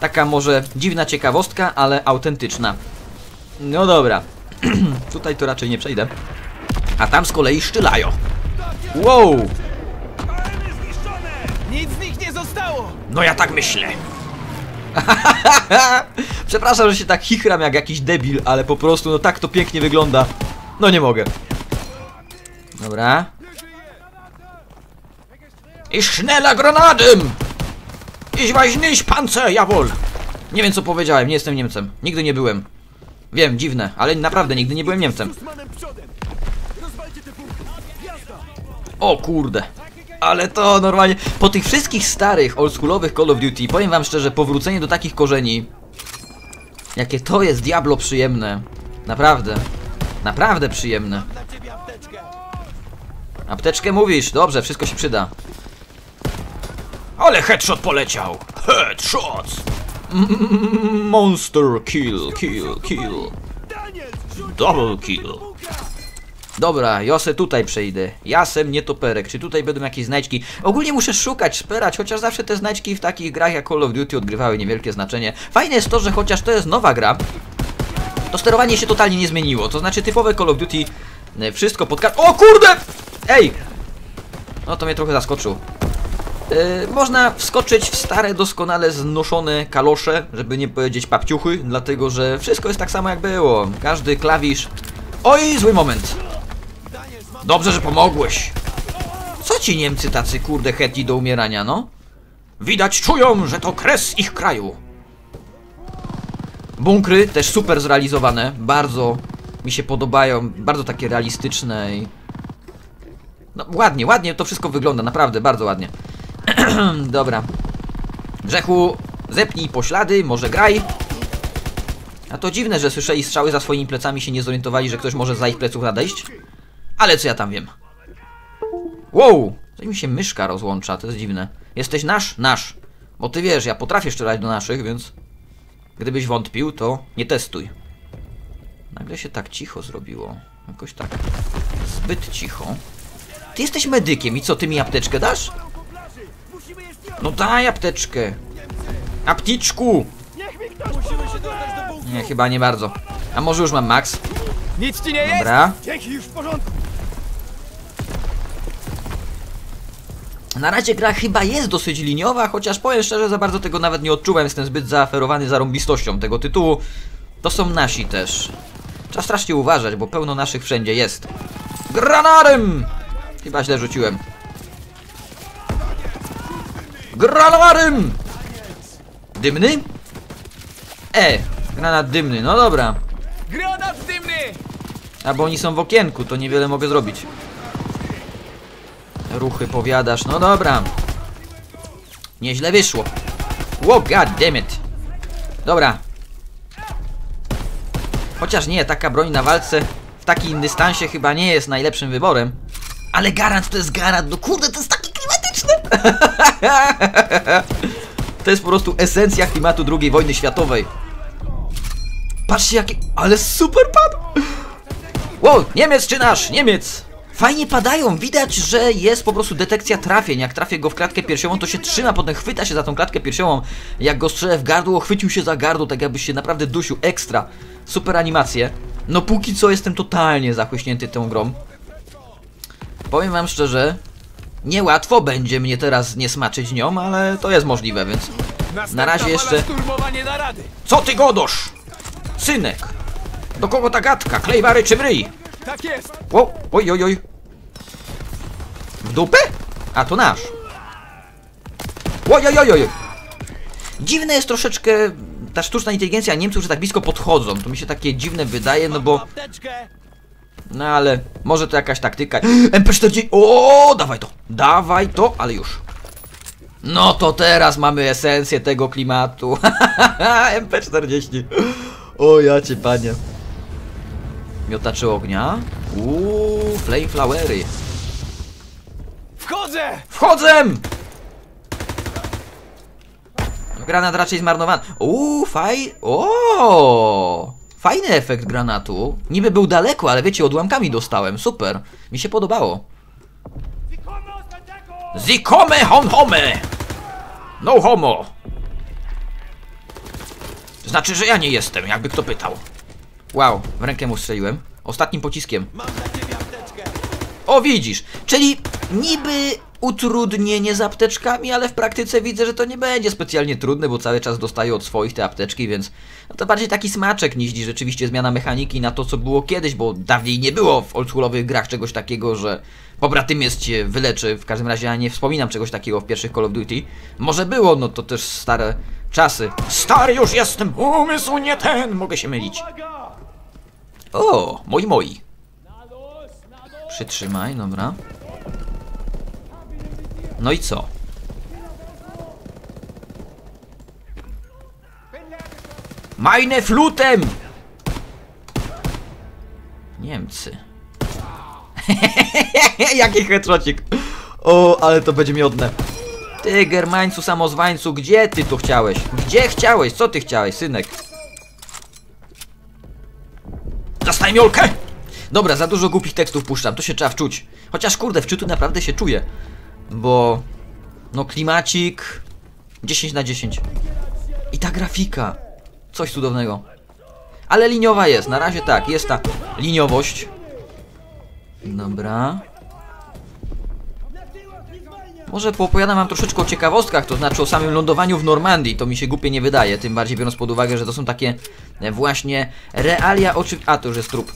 Taka może dziwna ciekawostka, ale autentyczna. No dobra, tutaj to raczej nie przejdę. A tam z kolei szczylają. Wow! Nic z nich nie zostało! No ja tak myślę. Przepraszam, że się tak chichram jak jakiś debil, ale po prostu no tak to pięknie wygląda. No nie mogę. Dobra. I sznela granadem! Iś waźnyś pancer, jawol! Nie wiem co powiedziałem, nie jestem Niemcem. Nigdy nie byłem. Wiem, dziwne, ale naprawdę nigdy nie byłem Niemcem. O kurde. Ale to normalnie, po tych wszystkich starych, oldschoolowych Call of Duty, powiem wam szczerze, powrócenie do takich korzeni, jakie to jest diablo przyjemne. Naprawdę, naprawdę przyjemne. Apteczkę mówisz, dobrze, wszystko się przyda. Ale headshot poleciał. Headshot. Monster kill, double kill. Dobra, ja se tutaj przejdę. Ja sem nie toperek. Czy tutaj będą jakieś znajdźki? Ogólnie muszę szukać, szperać, chociaż zawsze te znajdźki w takich grach jak Call of Duty odgrywały niewielkie znaczenie. Fajne jest to, że chociaż to jest nowa gra, to sterowanie się totalnie nie zmieniło. To znaczy typowe Call of Duty wszystko pod... O kurde! Ej! No to mnie trochę zaskoczył. Można wskoczyć w stare, doskonale znoszone kalosze, żeby nie powiedzieć papciuchy, dlatego że wszystko jest tak samo jak było. Każdy klawisz... Oj, zły moment! Dobrze, że pomogłeś! Co ci Niemcy tacy, kurde, chętni do umierania, no? Widać, czują, że to kres ich kraju! Bunkry też super zrealizowane, bardzo mi się podobają, bardzo takie realistyczne i... No ładnie, ładnie to wszystko wygląda, naprawdę bardzo ładnie. Dobra. Grzechu, zepnij poślady, może graj. A to dziwne, że słyszeli strzały za swoimi plecami, się nie zorientowali, że ktoś może za ich pleców nadejść. Ale co ja tam wiem. Wow, coś mi się myszka rozłącza, to jest dziwne. Jesteś nasz? Nasz. Bo ty wiesz, ja potrafię strzelać do naszych, więc... Gdybyś wątpił, to nie testuj. Nagle się tak cicho zrobiło. Jakoś tak... Zbyt cicho. Ty jesteś medykiem i co, ty mi apteczkę dasz? No daj apteczkę. Apticzku! Nie, chyba nie bardzo. A może już mam max? Nic ci nie jest! Dobra. Na razie gra chyba jest dosyć liniowa, chociaż powiem szczerze, za bardzo tego nawet nie odczuwam. Jestem zbyt zaaferowany zarąbistością tego tytułu. To są nasi też. Trzeba strasznie uważać, bo pełno naszych wszędzie jest. Granarem! Chyba źle rzuciłem. Granarem! Dymny? Granat dymny, no dobra. Granat dymny! A bo oni są w okienku, to niewiele mogę zrobić. Ruchy powiadasz, no dobra. Nieźle wyszło. Wow, goddammit. Dobra. Chociaż nie, taka broń na walce w takim dystansie chyba nie jest najlepszym wyborem. Ale garant to jest garant, no kurde, to jest taki klimatyczny. To jest po prostu esencja klimatu II wojny światowej. Patrzcie jakie... Ale super padł. Wow, Niemiec czy nasz? Niemiec. Fajnie padają, widać, że jest po prostu detekcja trafień. Jak trafię go w klatkę piersiową, to się trzyma, potem chwyta się za tą klatkę piersiową. Jak go strzelę w gardło, chwycił się za gardło, tak jakby się naprawdę dusił. Ekstra, super animacje. No póki co jestem totalnie zachłyśnięty tą grą. Powiem wam szczerze, niełatwo będzie mnie teraz nie smaczyć nią, ale to jest możliwe, więc... Na razie jeszcze... Co ty godosz? Synek! Do kogo ta gadka? Klejbary czy bryj? Tak jest! Oj, oj, oj! W dupę? A to nasz! Oj, oj, oj, oj! Dziwne jest troszeczkę ta sztuczna inteligencja Niemców, że tak blisko podchodzą. To mi się takie dziwne wydaje, no bo... No ale może to jakaś taktyka. MP40! O, dawaj to, ale już. No to teraz mamy esencję tego klimatu. MP40. O, ja cię panie. Miotacze ognia. Uuu, flameflowery. Wchodzę! Wchodzę! Granat raczej zmarnowany. Uuu, faj. O! Fajny efekt granatu. Niby był daleko, ale wiecie, odłamkami dostałem. Super. Mi się podobało. Zikome hon home! No homo! Znaczy, że ja nie jestem, jakby kto pytał. Wow, w rękę mu strzeliłem. Ostatnim pociskiem. O, widzisz! Czyli niby utrudnienie z apteczkami, ale w praktyce widzę, że to nie będzie specjalnie trudne, bo cały czas dostaję od swoich te apteczki, więc no to bardziej taki smaczek niż rzeczywiście zmiana mechaniki na to, co było kiedyś, bo dawniej nie było w oldschoolowych grach czegoś takiego, że pobratymiec cię wyleczy. W każdym razie ja nie wspominam czegoś takiego w pierwszych Call of Duty. Może było, no to też stare czasy. Stary już jestem, umysł nie ten, mogę się mylić. O, moi. Przytrzymaj, dobra. No i co? Meine Flutem! Niemcy. Jaki hetrocik. O, ale to będzie miodne. Ty, Germańcu, samozwańcu, gdzie ty tu chciałeś? Gdzie chciałeś? Co ty chciałeś, synek? Zastaj miolkę! Dobra, za dużo głupich tekstów puszczam, to się trzeba wczuć. Chociaż kurde, wczytu naprawdę się czuję. Bo... No klimacik... 10 na 10. I ta grafika. Coś cudownego. Ale liniowa jest. Na razie tak. Jest ta liniowość. Dobra. Może poopowiadam wam troszeczkę o ciekawostkach, to znaczy o samym lądowaniu w Normandii. To mi się głupie nie wydaje, tym bardziej biorąc pod uwagę, że to są takie właśnie realia oczywiście... A, to już jest trup.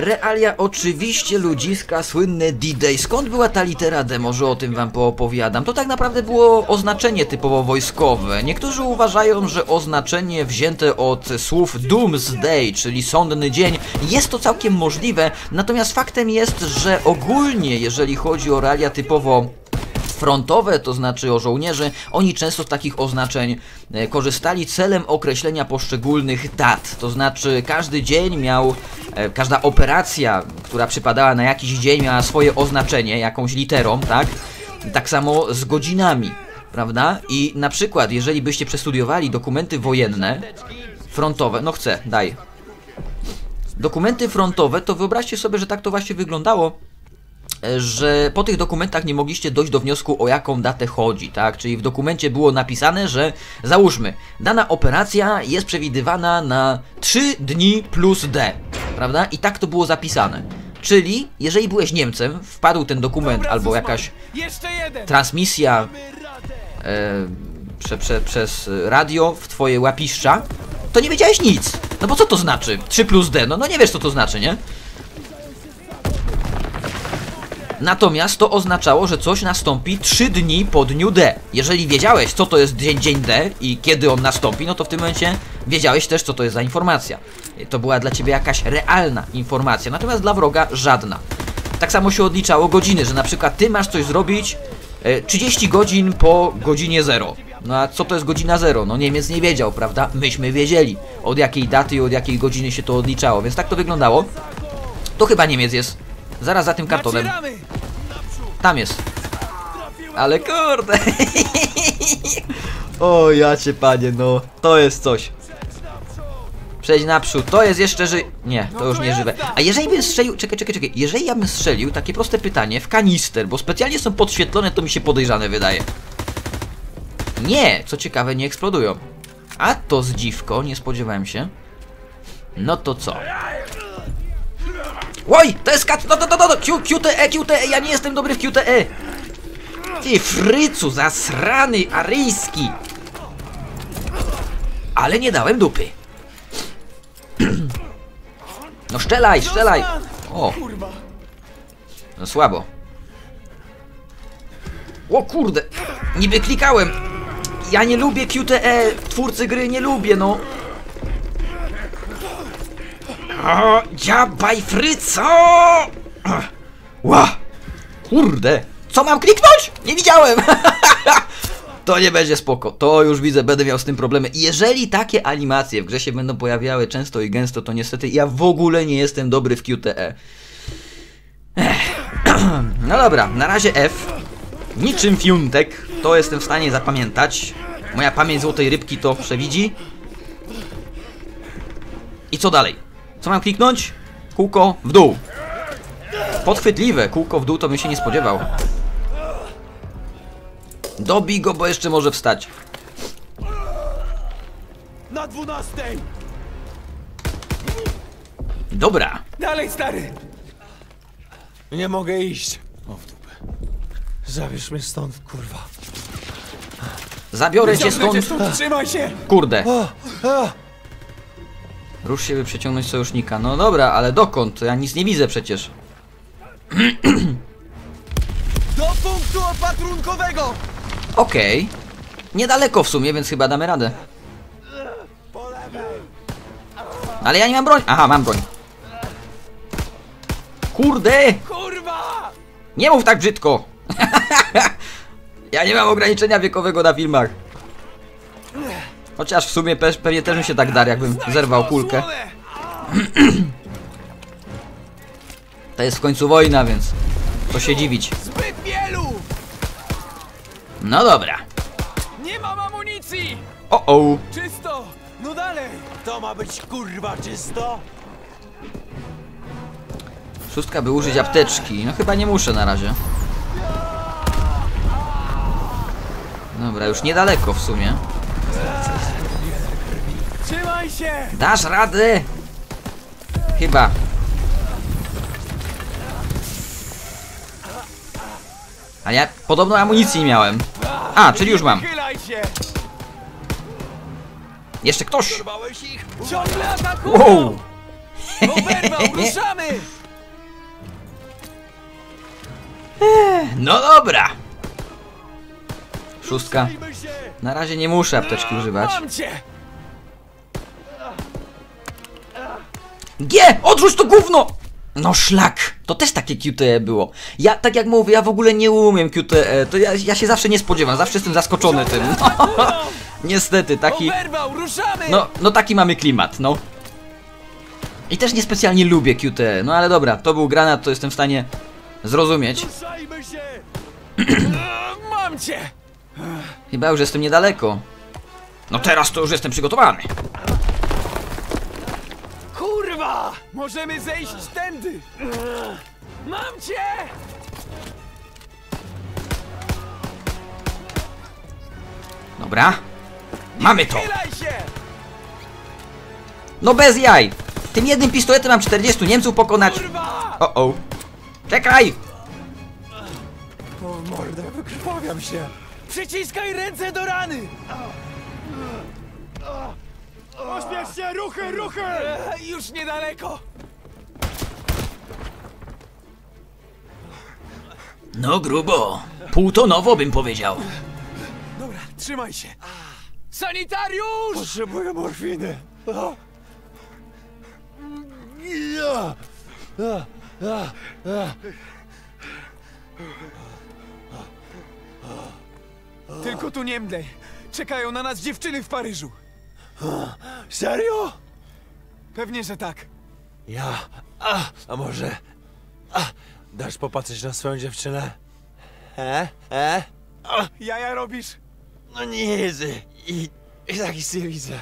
Realia oczywiście ludziska, słynne D-Day. Skąd była ta litera D? Może o tym wam poopowiadam. To tak naprawdę było oznaczenie typowo wojskowe. Niektórzy uważają, że oznaczenie wzięte od słów Doomsday, czyli sądny dzień. Jest to całkiem możliwe, natomiast faktem jest, że ogólnie, jeżeli chodzi o realia typowo frontowe, to znaczy o żołnierzy, oni często z takich oznaczeń korzystali celem określenia poszczególnych dat. To znaczy każdy dzień miał, każda operacja, która przypadała na jakiś dzień, miała swoje oznaczenie, jakąś literą, tak? Tak samo z godzinami, prawda? I na przykład, jeżeli byście przestudiowali dokumenty wojenne, frontowe, no chcę, daj. Dokumenty frontowe, to wyobraźcie sobie, że tak to właśnie wyglądało, że po tych dokumentach nie mogliście dojść do wniosku, o jaką datę chodzi, tak? Czyli w dokumencie było napisane, że załóżmy, dana operacja jest przewidywana na 3 dni plus D, prawda? I tak to było zapisane. Czyli, jeżeli byłeś Niemcem, wpadł ten dokument, albo jakaś transmisja przez radio w twoje łapiszcza, to nie wiedziałeś nic. No bo co to znaczy? 3 plus D? No nie wiesz, co to znaczy, nie? Natomiast to oznaczało, że coś nastąpi 3 dni po dniu D. Jeżeli wiedziałeś, co to jest dzień D i kiedy on nastąpi, no to w tym momencie wiedziałeś też, co to jest za informacja. To była dla ciebie jakaś realna informacja, natomiast dla wroga żadna. Tak samo się odliczało godziny, że na przykład ty masz coś zrobić 30 godzin po godzinie 0. No a co to jest godzina 0? No Niemiec nie wiedział, prawda? Myśmy wiedzieli, od jakiej daty i od jakiej godziny się to odliczało, więc tak to wyglądało. To chyba Niemiec jest. Zaraz za tym kartonem. Tam jest. Ale kurde. O ja cię panie, no. To jest coś. Przejdź naprzód. To jest jeszcze ży... Nie, to już nie żywe. A jeżeli bym strzelił... Czekaj. Jeżeli ja bym strzelił, takie proste pytanie, w kanister, bo specjalnie są podświetlone, to mi się podejrzane wydaje. Nie, co ciekawe, nie eksplodują. A to zdziwko, nie spodziewałem się. No to co? Oj, to jest kat... No, QTE, ja nie jestem dobry w QTE. Ty frycu, zasrany, aryjski. Ale nie dałem dupy. No strzelaj. O. No słabo. O kurde, niby klikałem. Ja nie lubię QTE, twórcy gry nie lubię, no. O, dziabaj fryco! Ła! Kurde! Co mam kliknąć? Nie widziałem! To nie będzie spoko. To już widzę, będę miał z tym problemy. Jeżeli takie animacje w grze się będą pojawiały często i gęsto, to niestety ja w ogóle nie jestem dobry w QTE. No dobra, na razie F. Niczym fiuntek. To jestem w stanie zapamiętać. Moja pamięć złotej rybki to przewidzi. I co dalej? Co mam kliknąć? Kółko w dół. Podchwytliwe. Kółko w dół to bym się nie spodziewał. Dobij go, bo jeszcze może wstać. Na 12. Dobra. Dalej, stary. Nie mogę iść. O w dupę. Zabierz mnie stąd, kurwa. Zabiorę cię stąd. Trzymaj się. Kurde. Rusz się, by przeciągnąć sojusznika. No dobra, ale dokąd? Ja nic nie widzę przecież. Do punktu opatrunkowego! Okej. Niedaleko w sumie, więc chyba damy radę. Ale ja nie mam broń. Aha, mam broń. Kurde! Kurwa! Nie mów tak brzydko! Ja nie mam ograniczenia wiekowego na filmach. Chociaż w sumie pewnie też mi się tak dar, jakbym zerwał kulkę. To jest w końcu wojna, więc co się dziwić. No dobra. Nie mam amunicji. O. Czysto. No dalej. To ma być kurwa czysto. Szóstka, by użyć apteczki. No chyba nie muszę na razie. Dobra, już niedaleko w sumie. Trzymaj się! Dasz radę! Chyba. A ja podobno amunicji nie miałem. A, czyli już mam. Jeszcze ktoś! Wow! No dobra! Szóstka. Na razie nie muszę apteczki używać. G! Odrzuć to gówno! No szlak! To też takie QTE było. Ja, tak jak mówię, ja w ogóle nie umiem QTE. To ja się zawsze nie spodziewam. Zawsze jestem zaskoczony tym. No. Niestety, taki... No taki mamy klimat, no. I też niespecjalnie lubię QTE. No ale dobra, to był granat, to jestem w stanie zrozumieć. Chyba już jestem niedaleko. No teraz to już jestem przygotowany. Kurwa! Możemy zejść tędy! Mam cię! Dobra. Mamy to! No bez jaj! Tym jednym pistoletem mam 40 Niemców pokonać! O-o! Czekaj! O mordę, wykrwawiam się! Przyciskaj ręce do rany! Pośpiesz się, ruchy, ruchy! Już niedaleko! No grubo. Półtonowo bym powiedział. Dobra, trzymaj się. Sanitariusz! Potrzebuję morfiny. Tylko tu nie mdlej. Czekają na nas dziewczyny w Paryżu. Serio? Pewnie, że tak. Ja... A może... dasz popatrzeć na swoją dziewczynę? Jaja robisz? No nie jezy. I tak się widzę.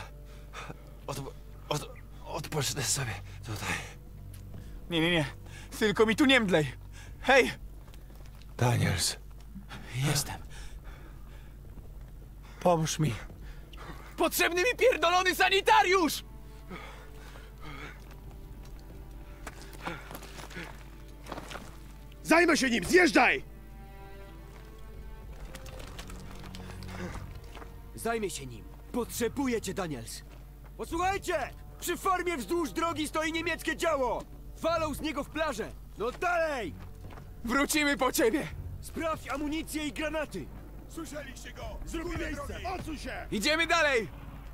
Odpocznę sobie tutaj. Nie. Tylko mi tu nie mdlej. Hej! Daniels. Jestem. Pomóż mi. Potrzebny mi pierdolony sanitariusz! Zajmę się nim! Zjeżdżaj! Zajmę się nim. Potrzebuję cię, Daniels. Posłuchajcie! Przy formie wzdłuż drogi stoi niemieckie działo! Walą z niego w plażę! No dalej! Wrócimy po ciebie! Sprawdź amunicję i granaty! Słyszeliście go! Zrób miejsce! Odsuń się! Idziemy dalej!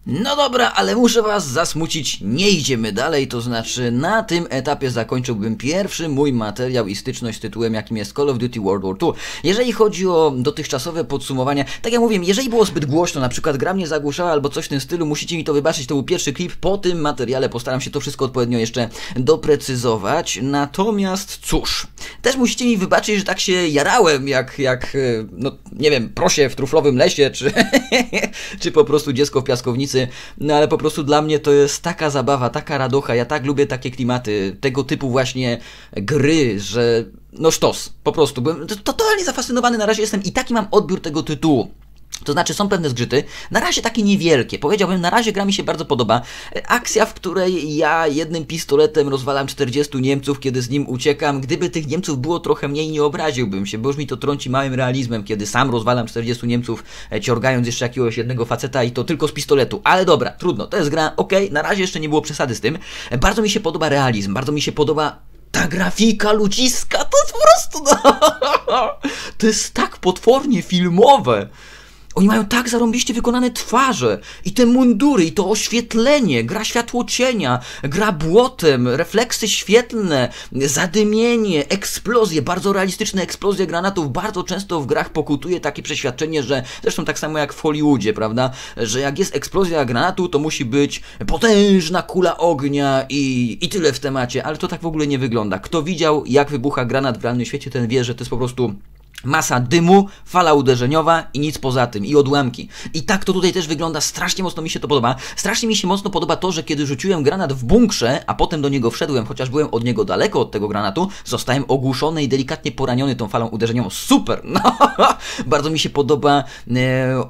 No dobra, ale muszę was zasmucić, nie idziemy dalej, to znaczy na tym etapie zakończyłbym pierwszy mój materiał i styczność z tytułem, jakim jest Call of Duty World War II. Jeżeli chodzi o dotychczasowe podsumowania, tak jak mówiłem, jeżeli było zbyt głośno, na przykład gra mnie zagłuszała albo coś w tym stylu, musicie mi to wybaczyć, to był pierwszy klip, po tym materiale postaram się to wszystko odpowiednio jeszcze doprecyzować, natomiast cóż, też musicie mi wybaczyć, że tak się jarałem jak no nie wiem, prosie w truflowym lesie, czy po prostu dziecko w piaskownicy. No ale po prostu dla mnie to jest taka zabawa, taka radocha, ja tak lubię takie klimaty, tego typu właśnie gry, że no sztos, po prostu byłem totalnie zafascynowany, na razie jestem i taki mam odbiór tego tytułu. To znaczy są pewne zgrzyty, na razie takie niewielkie, powiedziałbym, na razie gra mi się bardzo podoba. Akcja, w której ja jednym pistoletem rozwalam 40 Niemców, kiedy z nim uciekam. Gdyby tych Niemców było trochę mniej, nie obraziłbym się, bo już mi to trąci małym realizmem, kiedy sam rozwalam 40 Niemców, ciągając jeszcze jakiegoś jednego faceta i to tylko z pistoletu. Ale dobra, trudno, to jest gra, okej, na razie jeszcze nie było przesady z tym. Bardzo mi się podoba realizm, bardzo mi się podoba... Ta grafika ludziska, to jest po prostu... No, to jest tak potwornie filmowe. Oni mają tak zarąbiście wykonane twarze i te mundury, i to oświetlenie, gra światło cienia, gra błotem, refleksy świetlne, zadymienie, eksplozje, bardzo realistyczne eksplozje granatów. Bardzo często w grach pokutuje takie przeświadczenie, że zresztą tak samo jak w Hollywoodzie, prawda, że jak jest eksplozja granatu, to musi być potężna kula ognia i tyle w temacie, ale to tak w ogóle nie wygląda. Kto widział, jak wybucha granat w realnym świecie, ten wie, że to jest po prostu... masa dymu, fala uderzeniowa i nic poza tym, i odłamki. I tak to tutaj też wygląda, strasznie mocno mi się to podoba. Strasznie mi się mocno podoba to, że kiedy rzuciłem granat w bunkrze, a potem do niego wszedłem, chociaż byłem od niego daleko od tego granatu, zostałem ogłuszony i delikatnie poraniony tą falą uderzeniową. Super! No, bardzo mi się podoba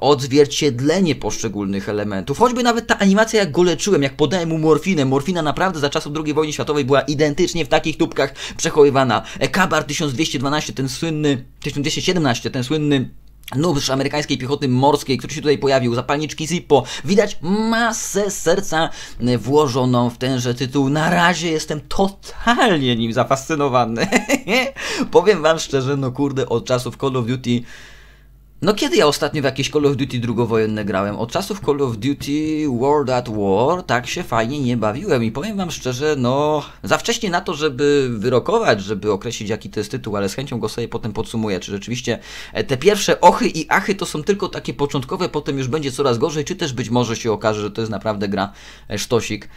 odzwierciedlenie poszczególnych elementów. Choćby nawet ta animacja, jak go leczyłem, jak podałem mu morfinę. Morfina naprawdę za czasów II wojny światowej była identycznie w takich tubkach przechowywana. Kabar 1212, ten słynny... 1017, ten słynny nóż amerykańskiej piechoty morskiej, który się tutaj pojawił, zapalniczki Zippo. Widać masę serca włożoną w tenże tytuł. Na razie jestem totalnie nim zafascynowany. Powiem wam szczerze, no kurde, od czasów Call of Duty... No kiedy ja ostatnio w jakieś Call of Duty drugowojenne grałem? Od czasów Call of Duty World at War tak się fajnie nie bawiłem i powiem wam szczerze, no za wcześnie na to, żeby wyrokować, żeby określić jaki to jest tytuł, ale z chęcią go sobie potem podsumuję, czy rzeczywiście te pierwsze ochy i achy to są tylko takie początkowe, potem już będzie coraz gorzej, czy też być może się okaże, że to jest naprawdę gra sztosik.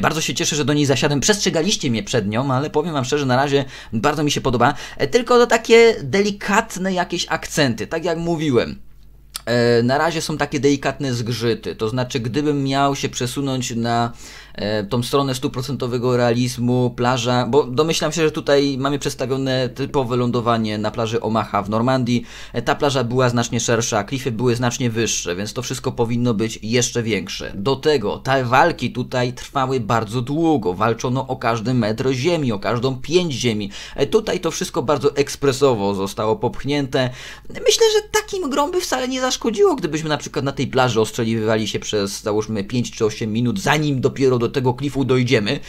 Bardzo się cieszę, że do niej zasiadłem. Przestrzegaliście mnie przed nią, ale powiem wam szczerze, na razie bardzo mi się podoba. Tylko takie delikatne jakieś akcenty, tak jak mówiłem. Na razie są takie delikatne zgrzyty, to znaczy gdybym miał się przesunąć na tą stronę 100% realizmu, plaża, bo domyślam się, że tutaj mamy przedstawione typowe lądowanie na plaży Omaha w Normandii, ta plaża była znacznie szersza, klify były znacznie wyższe, więc to wszystko powinno być jeszcze większe. Do tego te walki tutaj trwały bardzo długo, walczono o każdy metr ziemi, o każdą pięć ziemi, tutaj to wszystko bardzo ekspresowo zostało popchnięte. Myślę, że takim grom by wcale nie zaszkodziło, gdybyśmy na przykład na tej plaży ostrzeliwywali się przez, załóżmy, 5 czy 8 minut, zanim dopiero do tego klifu dojdziemy.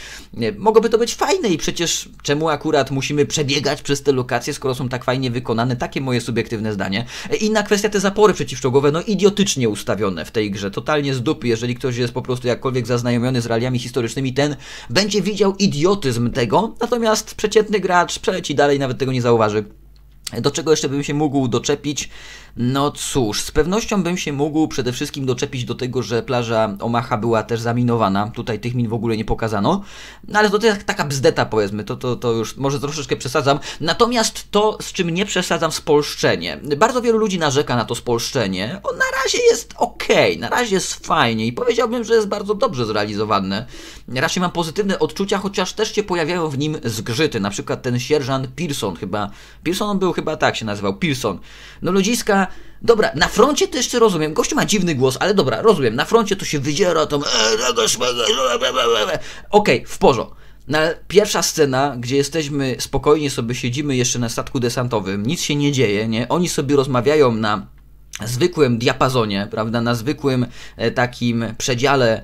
Mogłoby to być fajne i przecież czemu akurat musimy przebiegać przez te lokacje, skoro są tak fajnie wykonane? Takie moje subiektywne zdanie. Inna kwestia, te zapory przeciwczołgowe, no idiotycznie ustawione w tej grze, totalnie z dupy. Jeżeli ktoś jest po prostu jakkolwiek zaznajomiony z realiami historycznymi, ten będzie widział idiotyzm tego, natomiast przeciętny gracz przeleci dalej, nawet tego nie zauważy. Do czego jeszcze bym się mógł doczepić? No cóż, z pewnością bym się mógł przede wszystkim doczepić do tego, że plaża Omaha była też zaminowana. Tutaj tych min w ogóle nie pokazano. No ale to jest taka bzdeta, powiedzmy, to już może troszeczkę przesadzam. Natomiast to, z czym nie przesadzam, spolszczenie. Bardzo wielu ludzi narzeka na to spolszczenie. O, na razie jest okej, na razie jest fajnie i powiedziałbym, że jest bardzo dobrze zrealizowane. Raczej mam pozytywne odczucia, chociaż też się pojawiają w nim zgrzyty. Na przykład ten sierżant Pearson chyba. Pearson on był chyba tak się nazywał, Pearson. No ludziska, dobra, na froncie to jeszcze rozumiem, gościu ma dziwny głos, ale dobra, rozumiem, na froncie to się wydziera, to... Okej, w porządku. Pierwsza scena, gdzie jesteśmy, spokojnie sobie siedzimy jeszcze na statku desantowym, nic się nie dzieje, nie? Oni sobie rozmawiają na zwykłym diapazonie, prawda, na zwykłym takim przedziale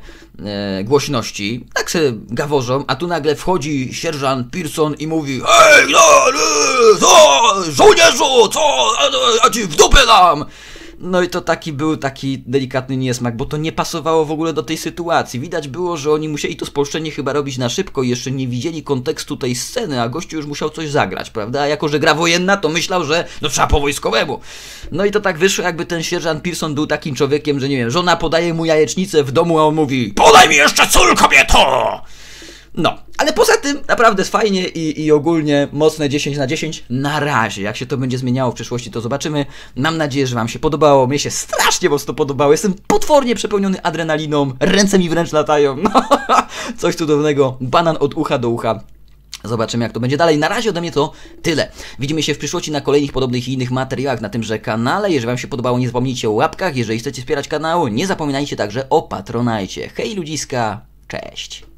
głośności, tak se gaworzą, a tu nagle wchodzi sierżant Pearson i mówi: hej, co, żołnierzu, co, a ci w dupę dam! No i to był taki delikatny niesmak, bo to nie pasowało w ogóle do tej sytuacji. Widać było, że oni musieli to spolszczenie chyba robić na szybko i jeszcze nie widzieli kontekstu tej sceny, a gościu już musiał coś zagrać, prawda? A jako że gra wojenna, to myślał, że no trzeba po wojskowemu. No i to tak wyszło, jakby ten sierżant Pearson był takim człowiekiem, że nie wiem, żona podaje mu jajecznicę w domu, a on mówi: podaj mi jeszcze sól, kobieto! No, ale poza tym naprawdę jest fajnie i ogólnie mocne 10 na 10 na razie. Jak się to będzie zmieniało w przyszłości, to zobaczymy. Mam nadzieję, że wam się podobało. Mnie się strasznie mocno podobało. Jestem potwornie przepełniony adrenaliną. Ręce mi wręcz latają. No, coś cudownego. Banan od ucha do ucha. Zobaczymy, jak to będzie dalej. Na razie ode mnie to tyle. Widzimy się w przyszłości na kolejnych podobnych i innych materiałach na tymże kanale. Jeżeli wam się podobało, nie zapomnijcie o łapkach. Jeżeli chcecie wspierać kanał, nie zapominajcie także o Patronite. Hej ludziska, cześć.